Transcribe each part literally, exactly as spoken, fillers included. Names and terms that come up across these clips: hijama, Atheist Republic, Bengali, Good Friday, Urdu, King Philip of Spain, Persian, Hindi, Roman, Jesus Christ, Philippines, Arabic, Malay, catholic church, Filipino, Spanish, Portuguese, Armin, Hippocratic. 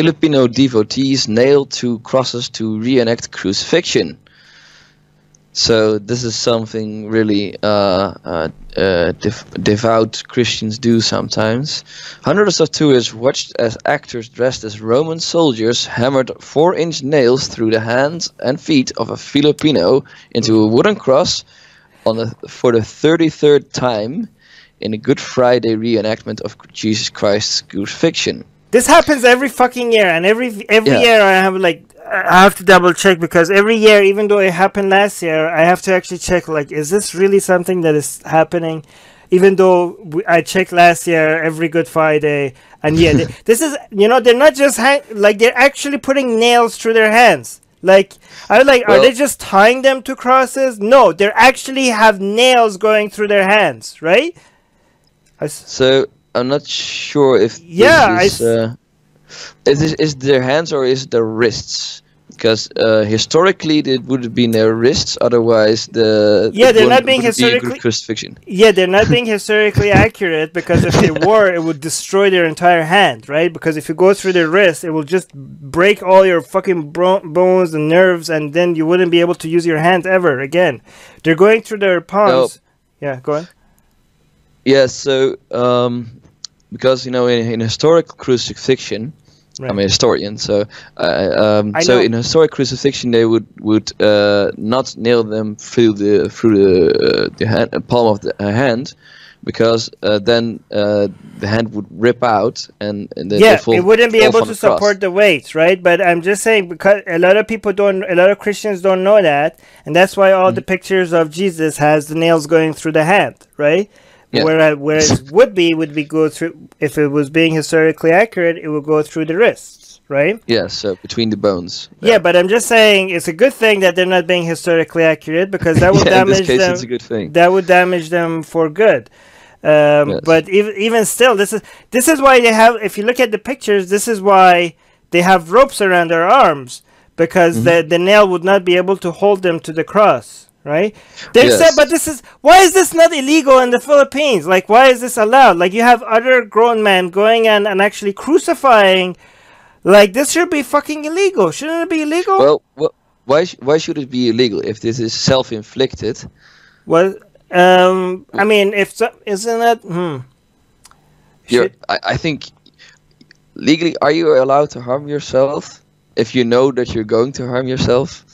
Filipino devotees nailed to crosses to reenact crucifixion. So this is something really uh, uh, uh, dev devout Christians do sometimes. Hundreds of tourists watched as actors dressed as Roman soldiers hammered four-inch nails through the hands and feet of a Filipino into a wooden cross on the, for the thirty-third time in a Good Friday reenactment of Jesus Christ's crucifixion. This happens every fucking year, and every every yeah. year I have like I have to double check, because every year, even though it happened last year, I have to actually check like, is this really something that is happening? Even though we, I checked last year every Good Friday, and yeah, they, this is, you know, they're not just hang like they're actually putting nails through their hands. Like I was like, well, are they just tying them to crosses? No, they actually have nails going through their hands, right? I s so. I'm not sure if yeah, this is, uh, is, this, is their hands or is it their wrists? Because uh, historically, it would have been their wrists. Otherwise, the yeah, they're not being historically be crucifixion. Yeah, they're not being historically accurate, because if they were, it would destroy their entire hand, right? Because if you go through their wrist, it will just break all your fucking bones and nerves, and then you wouldn't be able to use your hand ever again. They're going through their palms. No. Yeah, go on. Yeah, so. Um, Because, you know, in, in historical crucifixion, right. I'm a historian, so uh, um, so know. in historic crucifixion, they would would uh, not nail them through the through the uh, the hand, uh, palm of the uh, hand, because uh, then uh, the hand would rip out, and, and then yeah, fall, it wouldn't be able to support cross. the weight, right? But I'm just saying, because a lot of people don't, a lot of Christians don't know that, and that's why all mm-hmm. the pictures of Jesus has the nails going through the hand, right? Yeah. Whereas, whereas would be would be go through, if it was being historically accurate, it would go through the wrists, right? Yeah, so between the bones. Yeah, yeah, but I'm just saying it's a good thing that they're not being historically accurate, because that would yeah, damage in this case, them. It's a good thing. That would damage them for good. Um, yes. But even even still, this is this is why they have. If you look at the pictures, this is why they have ropes around their arms, because mm-hmm. the the nail would not be able to hold them to the cross. Right? They yes. said, but this is, why is this not illegal in the Philippines? Like, why is this allowed? Like, you have other grown men going and, and actually crucifying. Like, this should be fucking illegal. Shouldn't it be illegal? Well, well why, sh why should it be illegal if this is self-inflicted? Well, um, I mean, if so, isn't it? Hmm. Should... I, I think, legally, are you allowed to harm yourself if you know that you're going to harm yourself?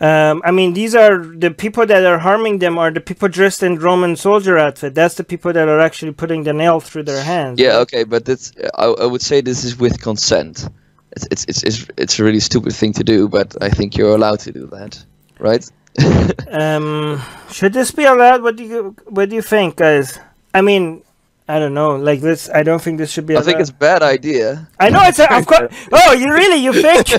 Um, I mean, these are the people that are harming them are the people dressed in Roman soldier outfit. That's the people that are actually putting the nail through their hands. Yeah, right? Okay, but that's, I, I would say this is with consent. It's, it's, it's, it's, it's a really stupid thing to do, but I think you're allowed to do that, right? um, should this be allowed? What do you, what do you think, guys? I mean... I don't know. Like this, I don't think this should be. I allowed. think it's a bad idea. I know it's. A, of course. Oh, you really? You think?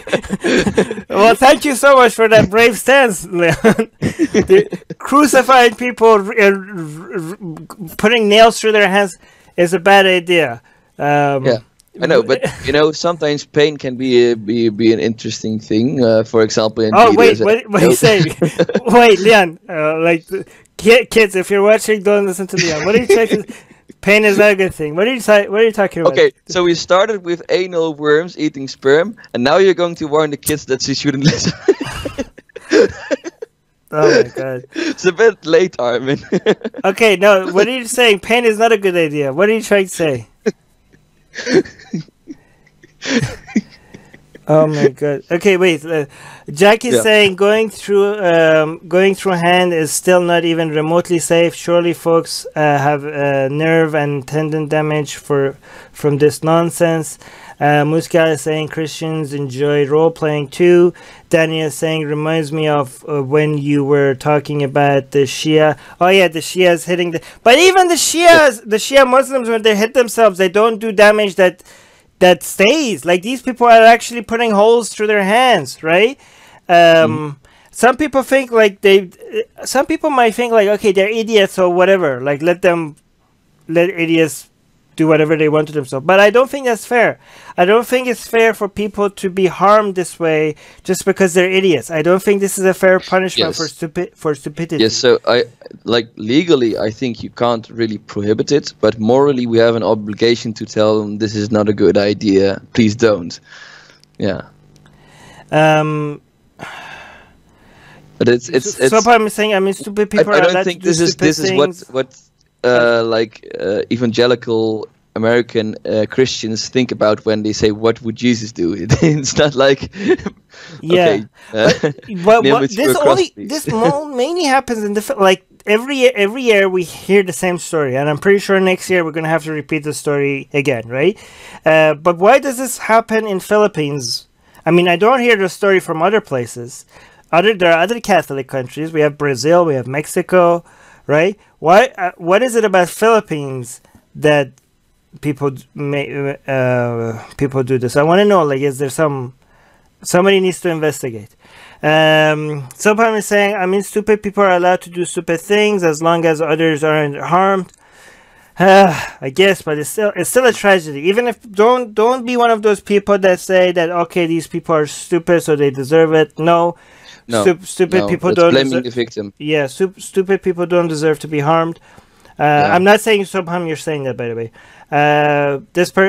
Well, thank you so much for that brave stance, Leon. Crucifying people, uh, putting nails through their hands, is a bad idea. Um, yeah, I know, but you know, sometimes pain can be a, be be an interesting thing. Uh, for example, in oh wait, what, what are you saying? Wait, Leon. Uh, like, kids, if you're watching, don't listen to Leon. What are you checking? Pain is not a good thing. What are you, what are you talking about? Okay, so we started with anal worms eating sperm, and now you're going to warn the kids that she shouldn't listen. Oh my god. It's a bit late, Armin. Okay, no, what are you saying? Pain is not a good idea. What are you trying to say? Oh my god. Okay, wait. Uh, Jack is yeah. saying going through um, going through hand is still not even remotely safe. Surely folks uh, have uh, nerve and tendon damage for from this nonsense. Uh, Muska is saying Christians enjoy role-playing too. Daniel is saying reminds me of uh, when you were talking about the Shia. Oh yeah, the Shias hitting the... But even the Shias, the Shia Muslims, when they hit themselves, they don't do damage that... that stays. Like, these people are actually putting holes through their hands, right? Um, mm. Some people think like they, some people might think like, okay, they're idiots or whatever. Like, let them, let idiots do whatever they want to themselves. But I don't think that's fair. I don't think it's fair for people to be harmed this way just because they're idiots. I don't think this is a fair punishment yes. for stupid for stupidity. Yes, so I like legally I think you can't really prohibit it, but morally we have an obligation to tell them this is not a good idea, please don't. Yeah. Um But it's it's, it's so I'm saying I mean stupid people I, I don't are think this is this things. is what what Uh, like uh, evangelical American uh, Christians think about when they say, "What would Jesus do?" It's not like, yeah. Okay, uh, but, but what, this only this mainly happens in different. Like every year, every year we hear the same story, and I'm pretty sure next year we're gonna have to repeat the story again, right? Uh, but why does this happen in Philippines? I mean, I don't hear the story from other places. Other there are other Catholic countries. We have Brazil. We have Mexico. Right? Why? Uh, what is it about Philippines that people may uh, people do this? I want to know. Like, is there some somebody needs to investigate? Um, Sopam is saying, I mean, stupid people are allowed to do stupid things as long as others aren't harmed. Uh, I guess, but it's still it's still a tragedy. Even if don't don't be one of those people that say that okay, these people are stupid, so they deserve it. No. No, Stup stupid no, people don't blaming the victim. Yeah, stupid people don't deserve to be harmed. Uh, yeah. I'm not saying Subham, you're saying that by the way. Uh, this per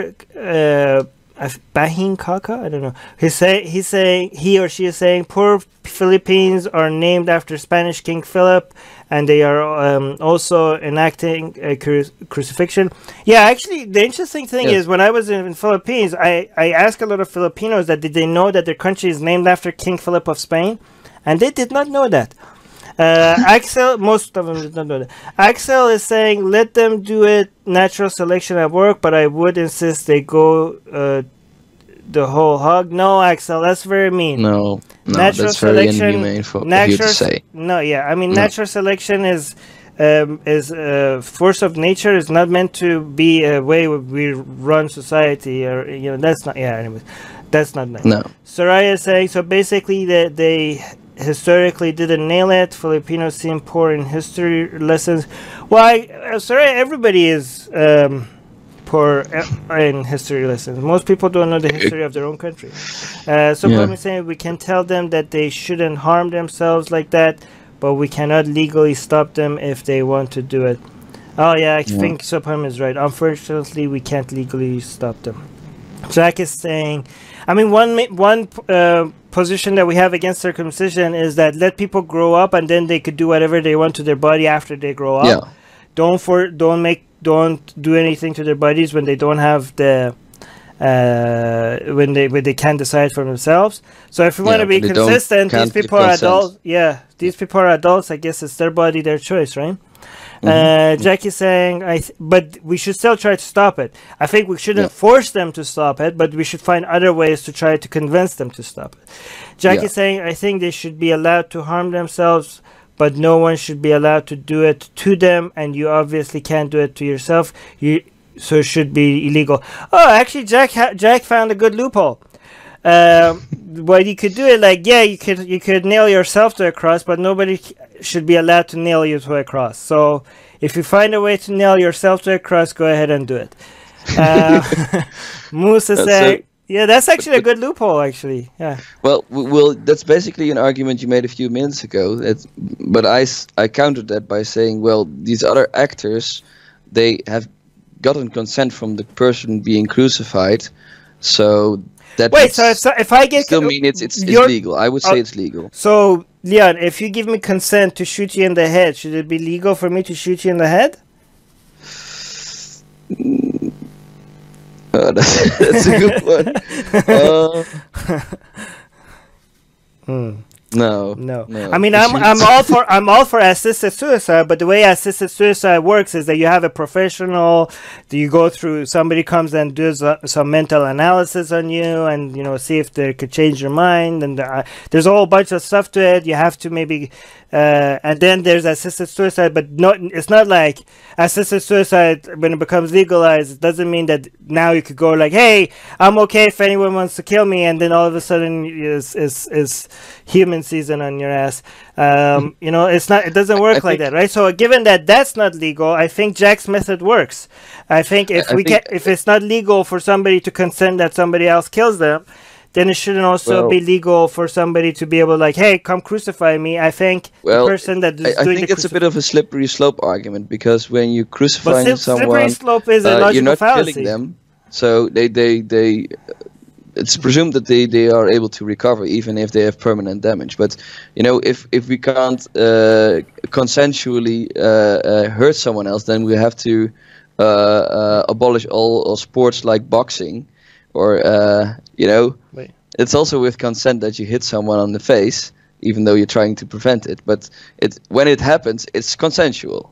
uh, Bahin Kaka, I don't know. He say he's saying he or she is saying poor Philippines are named after Spanish King Philip, and they are um, also enacting a cru crucifixion. Yeah, actually, the interesting thing yeah. is when I was in, in Philippines, I I asked a lot of Filipinos that did they know that their country is named after King Philip of Spain. And they did not know that. Uh, Axel, most of them did not know that. Axel is saying, let them do it, natural selection at work, but I would insist they go uh, the whole hog. No, Axel, that's very mean. No, no natural that's selection, very inhumane for natural, you to say. No, yeah, I mean, no. natural selection is um, is a force of nature. It's not meant to be a way we run society. Or you know, that's not, yeah, anyways. That's not nice. No. Soraya is saying, so basically they... they historically didn't nail it. Filipinos seem poor in history lessons. Well, I, uh, sorry, everybody is um, poor in history lessons. Most people don't know the history of their own country. Uh, so yeah. saying we can tell them that they shouldn't harm themselves like that, but we cannot legally stop them if they want to do it. Oh yeah, I yeah. think Sopam is right. Unfortunately, we can't legally stop them. Jack is saying, I mean, one one uh, position that we have against circumcision is that let people grow up and then they could do whatever they want to their body after they grow up. Yeah. Don't for don't make don't do anything to their bodies when they don't have the uh, when they when they can't decide for themselves. So if we yeah, want to be consistent, these people are adults. Yeah, these people are adults. I guess it's their body, their choice, right? Uh, Jackie's saying, I th but we should still try to stop it. I think we shouldn't yeah. force them to stop it, but we should find other ways to try to convince them to stop it. Jackie's yeah. saying, I think they should be allowed to harm themselves, but no one should be allowed to do it to them, and you obviously can't do it to yourself, you, so it should be illegal. Oh, actually, Jack, ha Jack found a good loophole. Um, what you could do is like, yeah, you could you could nail yourself to a cross, but nobody should be allowed to nail you to a cross. So if you find a way to nail yourself to a cross, go ahead and do it. Uh, Moose is saying, yeah, that's actually but, but, a good loophole, actually. Yeah. Well, well, that's basically an argument you made a few minutes ago. It's, but I I countered that by saying, well, these other actors, they have gotten consent from the person being crucified, so. That Wait, so if, so if I get... Still mean it's, it's, it's legal. I would say uh, it's legal. So, Leon, if you give me consent to shoot you in the head, should it be legal for me to shoot you in the head? Uh, that's, that's a good one. Uh, mm. No, no, no. I mean, I'm I'm all for I'm all for assisted suicide, but the way assisted suicide works is that you have a professional. You go through somebody comes and does uh, some mental analysis on you, and you know see if they could change your mind. And uh, there's a whole bunch of stuff to it. You have to maybe Uh, and then there's assisted suicide, but no, it's not like assisted suicide, when it becomes legalized, it doesn't mean that now you could go like, hey, I'm okay if anyone wants to kill me, and then all of a sudden is is is human season on your ass. Um, you know, it's not, it doesn't work I, I like that, right? So given that that's not legal, I think Jack's method works. I think if I, I we think, can, if it's not legal for somebody to consent that somebody else kills them, then it shouldn't also well, be legal for somebody to be able to like, hey, come crucify me. I think well, the person that is I, I doing think it's a bit of a slippery slope argument, because when you crucify someone, slippery slope is a uh, you're not fallacy. Killing them, so they they they. It's presumed that they they are able to recover even if they have permanent damage. But you know, if if we can't uh, consensually uh, uh, hurt someone else, then we have to uh, uh, abolish all, all sports like boxing. Or, uh, you know, Wait. It's also with consent that you hit someone on the face, even though you're trying to prevent it. But it when it happens, it's consensual.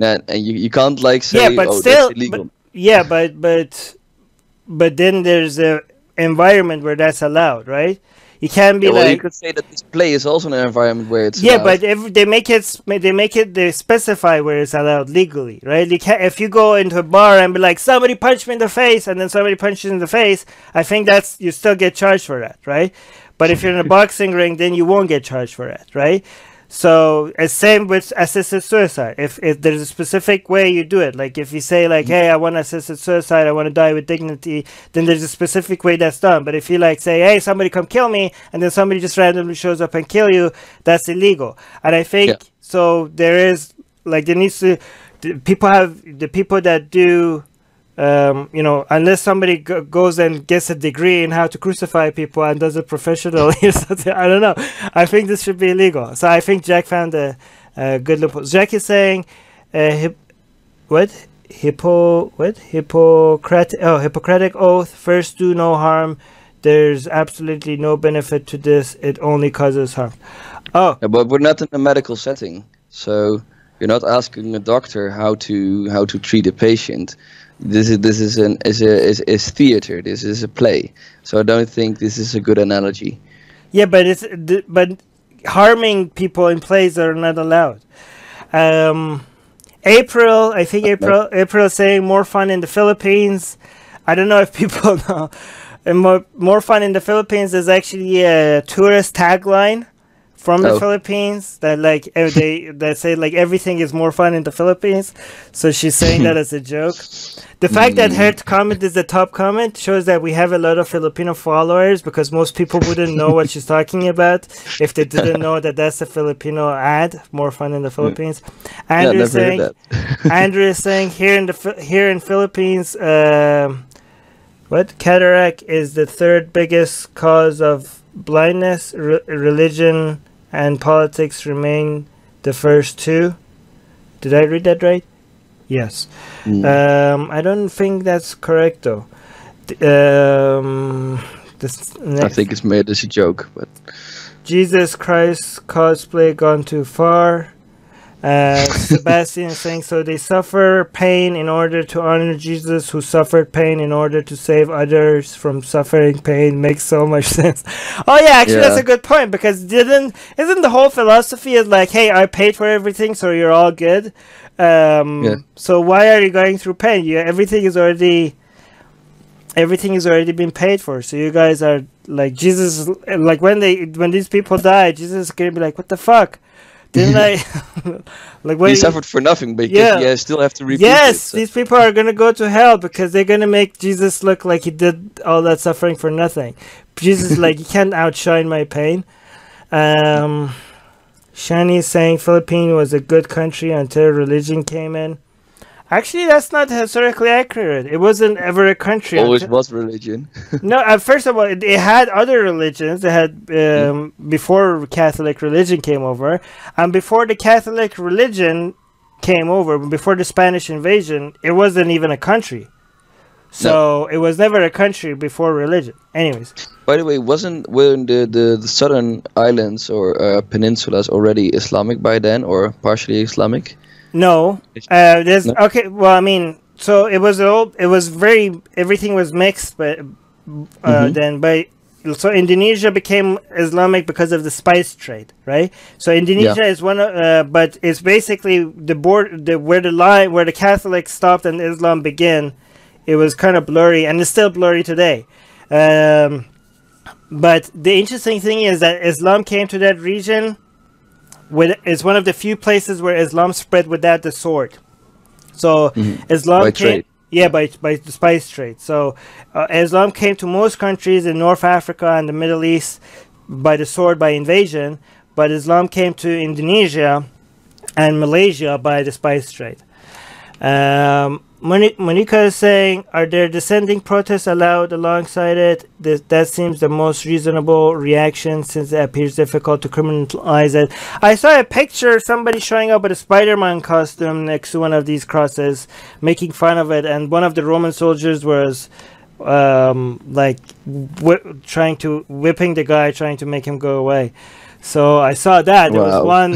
And, and you, you can't, like, say, yeah, but oh, still, that's illegal. But, yeah, but, but, but then there's an environment where that's allowed, right? You can be yeah, well, like... you could say that this play is also an environment where it's Yeah, allowed. But if they make it, they make it, they specify where it's allowed legally, right? You can, if you go into a bar and be like, somebody punched me in the face, and then somebody punches in the face, I think that's, you still get charged for that, right? But if you're in a boxing ring, then you won't get charged for that, right? So, same with assisted suicide. If, if there's a specific way you do it, like if you say like, hey, I want assisted suicide, I want to die with dignity, then there's a specific way that's done. But if you like say, hey, somebody come kill me, and then somebody just randomly shows up and kill you, that's illegal. And I think, yeah. so there is, like there needs to, the people have, the people that do, um, you know, unless somebody go goes and gets a degree in how to crucify people and does it professionally or something, I don't know. I think this should be illegal. So I think Jack found a, a good loophole. Jack is saying, uh, hip, what? Hippo, what? Hippocratic, oh, Hippocratic oath, first do no harm. There's absolutely no benefit to this. It only causes harm. Oh. Yeah, but we're not in a medical setting. So you're not asking a doctor how to, how to treat a patient. This is this is an is a is, is theater. This is a play. So I don't think this is a good analogy. Yeah, but it's but harming people in plays are not allowed. Um, April, I think April April is saying more fun in the Philippines. I don't know if people know. And more more fun in the Philippines is actually a tourist tagline from the oh. Philippines that like they that say like everything is more fun in the Philippines. So she's saying that as a joke. The fact that her comment is the top comment shows that we have a lot of Filipino followers, because most people wouldn't know what she's talking about if they didn't know that that's a Filipino ad, more fun in the Philippines. Andrew yeah, saying Andrew is saying here in the here in Philippines uh, what cataract is the third biggest cause of blindness. Re religion and politics remain the first two. Did I read that right? Yes. Mm. Um, I don't think that's correct though. Th um, this next. I think it's made as a joke, but Jesus Christ cosplay gone too far. Uh, Sebastian saying, so they suffer pain in order to honor Jesus, who suffered pain in order to save others from suffering pain. Makes so much sense. Oh yeah, actually yeah. that's a good point, because didn't isn't the whole philosophy is like, hey, I paid for everything, so you're all good. Um, yeah. So why are you going through pain? You everything is already everything is already been paid for. So you guys are like Jesus. Like when they when these people die, Jesus is gonna be like, what the fuck? Didn't I? Like what? He suffered for nothing, but yeah, yeah, I still have to repeat. Yes, it, so. These people are gonna go to hell because they're gonna make Jesus look like he did all that suffering for nothing. Jesus, like you can't outshine my pain. Um, Shani is saying Philippines was a good country until religion came in. Actually, that's not historically accurate. It wasn't ever a country. Always was religion. No, uh, first of all, it, it had other religions. They had um, mm. before Catholic religion came over, and before the Catholic religion came over, before the Spanish invasion, it wasn't even a country. So no. It was never a country before religion. Anyways. By the way, wasn't when the, the the southern islands or uh, peninsulas already Islamic by then, or partially Islamic? No, uh, there's no. Okay. Well, I mean, so it was old. It was very everything was mixed, but uh, mm-hmm. then, but so Indonesia became Islamic because of the spice trade, right? So Indonesia yeah. is one of, uh, but it's basically the board, the, where the line, where the Catholics stopped and Islam began. It was kind of blurry, and it's still blurry today. Um, but the interesting thing is that Islam came to that region. With, it's one of the few places where Islam spread without the sword. So mm-hmm. Islam by came, trade. yeah, by by the spice trade. So uh, Islam came to most countries in North Africa and the Middle East by the sword, by invasion. But Islam came to Indonesia and Malaysia by the spice trade. Um, Monica is saying, are there descending protests allowed alongside it? This, that seems the most reasonable reaction since it appears difficult to criminalize it. I saw a picture of somebody showing up with a Spider-Man costume next to one of these crosses, making fun of it, and one of the Roman soldiers was um, like wh trying to, whipping the guy, trying to make him go away. So I saw that. Wow. There was one,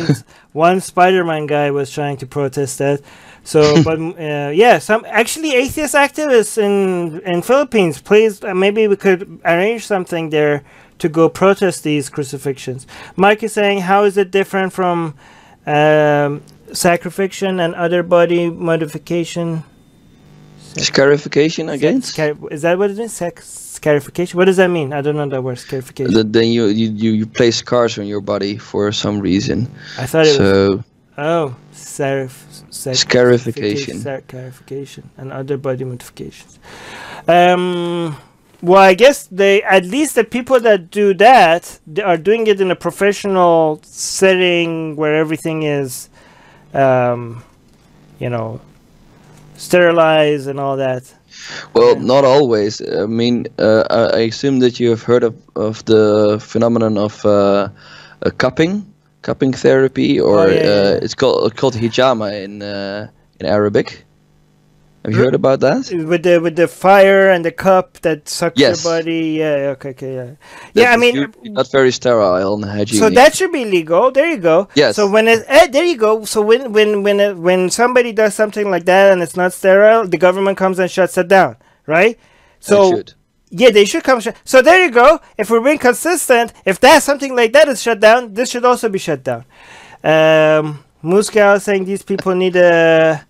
one Spider-Man guy was trying to protest it. So, but uh, yeah, some actually atheist activists in in Philippines. Please, uh, maybe we could arrange something there to go protest these crucifixions. Mike is saying, how is it different from um, sacrifixion and other body modification? Scarification, I guess. Is that what it means? Scarification. What does that mean? I don't know that word. Scarification. That then you you you place scars on your body for some reason. I thought it so. was. Oh, serif. Scarification. Scarification and other body modifications. Um, well, I guess they, at least the people that do that, they are doing it in a professional setting where everything is, um, you know, sterilized and all that. Well, yeah. Not always. I mean, uh, I assume that you have heard of, of the phenomenon of uh, uh, cupping. Cupping therapy, or oh, yeah, uh, yeah. it's called called hijama in uh, in Arabic. Have you heard about that? With the with the fire and the cup that sucks yes. your body. Yeah. Okay. Okay. Yeah. That yeah. I mean, not very sterile and hygienic. So that should be legal. There you go. Yes. So when it eh, there you go. So when when when it, when somebody does something like that and it's not sterile, the government comes and shuts it down, right? So. Yeah, they should come. Sh so there you go. If we're being consistent, if that's something like that is shut down, this should also be shut down. Um, Muscal saying these people need a.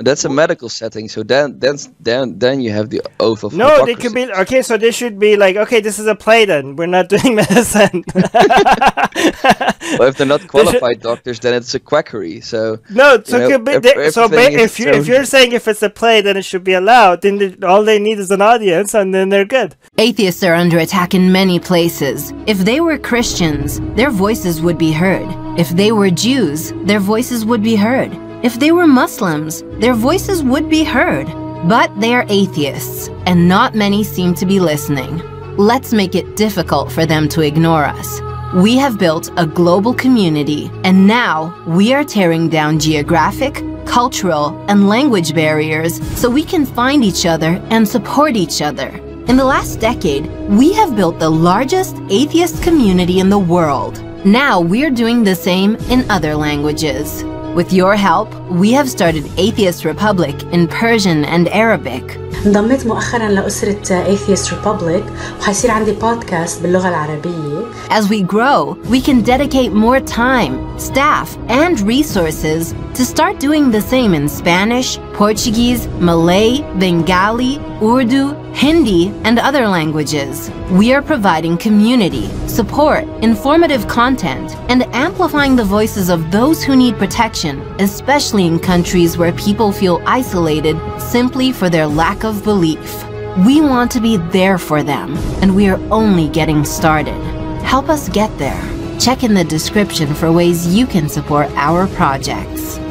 That's a medical setting, so then then then then you have the oath of. No, hypocrisy. They could be okay. So they should be like, okay, this is a play. Then we're not doing medicine. Well, if they're not qualified they doctors, then it's a quackery. So no, so, know, be, they, so if you if you're saying if it's a play, then it should be allowed. Then they, all they need is an audience, and then they're good. Atheists are under attack in many places. If they were Christians, their voices would be heard. If they were Jews, their voices would be heard. If they were Muslims, their voices would be heard. But they are atheists, and not many seem to be listening. Let's make it difficult for them to ignore us. We have built a global community, and now we are tearing down geographic, cultural, and language barriers so we can find each other and support each other. In the last decade, we have built the largest atheist community in the world. Now we're doing the same in other languages. With your help, we have started Atheist Republic in Persian and Arabic. انضميت مؤخراً لأسرة Atheist Republic وحيصير عندي بودكاست باللغة العربية. As we grow, we can dedicate more time, staff, and resources to start doing the same in Spanish, Portuguese, Malay, Bengali, Urdu, Hindi, and other languages. We are providing community, support, informative content, and amplifying the voices of those who need protection, especially in countries where people feel isolated simply for their lack of belief. We want to be there for them, and we are only getting started. Help us get there. Check in the description for ways you can support our projects.